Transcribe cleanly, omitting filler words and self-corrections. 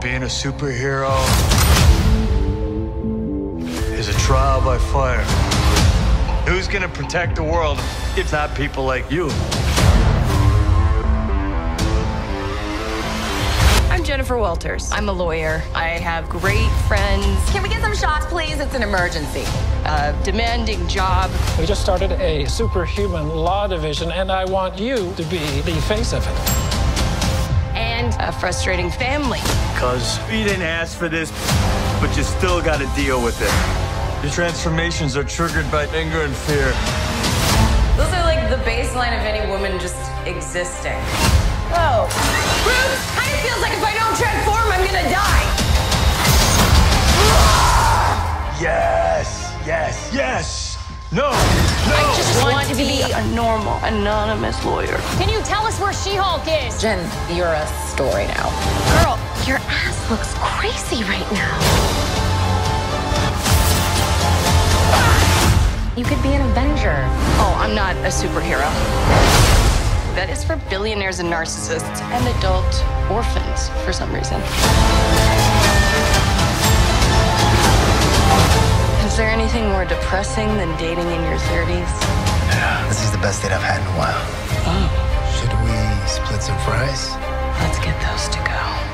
Being a superhero is a trial by fire. Who's gonna protect the world if not people like you? I'm Jennifer Walters. I'm a lawyer. I have great friends. Can we get some shots, please? It's an emergency. A demanding job. We just started a superhuman law division, and I want you to be the face of it. And a frustrating family. Because you didn't ask for this, but you still got to deal with it. Your transformations are triggered by anger and fear. Those are like the baseline of any woman just existing. Whoa. Bruce, kind of feels like if I don't transform, I'm gonna die. Yes, yes, yes. No, no. I just want to be a normal, anonymous lawyer. Can you tell us where She-Hulk is? Jen, you're a story now. Girl, your ass looks crazy right now. You could be an Avenger. Oh, I'm not a superhero. That is for billionaires and narcissists and adult orphans for some reason. Is there anything more depressing than dating in your 30s? Yeah, this is the best date I've had in a while. Oh. Should we split some fries? Let's get those to go.